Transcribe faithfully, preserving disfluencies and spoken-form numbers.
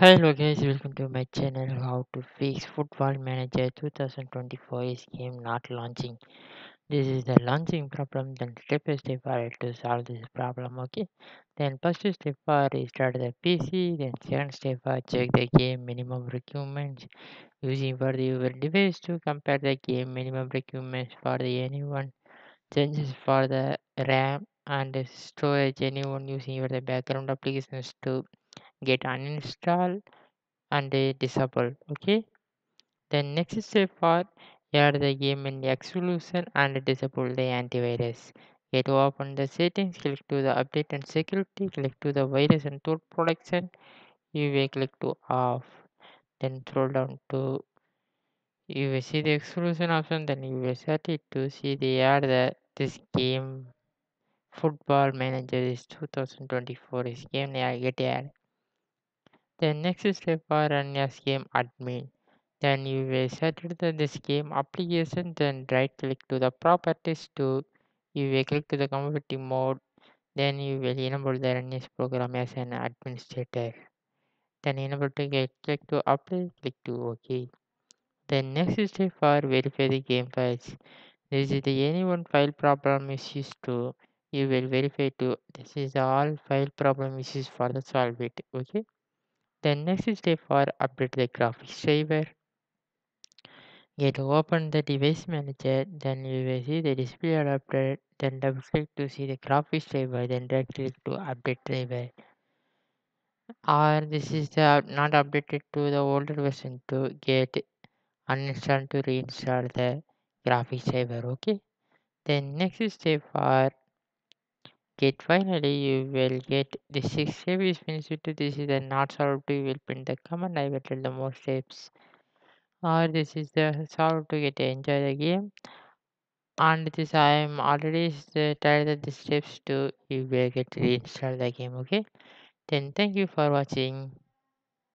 Hello guys, welcome to my channel. How to fix Football Manager twenty twenty-four is game not launching. This is the launching problem. Then step by step are to solve this problem. Okay, then first step are restart the P C. Then second step are check the game minimum requirements using for the user device to compare the game minimum requirements for the anyone changes for the RAM and storage anyone using for the background applications to get uninstalled and uh, disable. Okay, then next step for add the game in exclusion and disable the antivirus. Get to open the settings, click to the update and security, click to the virus and threat protection. You will click to off, then scroll down to you will see the exclusion option. Then you will set it to see the add the this game Football Manager is twenty twenty-four is game. I get add. The next step are run as game admin. Then you will set the this game application. Then right click to the properties to you will click to the community mode. Then you will enable the run as program as an administrator. Then enable to get click to apply, click to OK. The next step are verify the game files. This is the anyone file problem is used to you will verify to this is all file problem is used for the solve it. Okay. Then next step for update the graphics driver. Get to open the device manager. Then you will see the display adapter. Then double click to see the graphics driver. Then right click to update driver. Or this is the not updated to the older version to get uninstall to reinstall the graphics driver. Okay. Then next step for get finally you will get the six service finished to this is the not solved to you will print the command. I will tell the more steps or this is the solved to get enjoy the game and this I am already tired of the steps to you will get reinstall the game. Okay, then thank you for watching.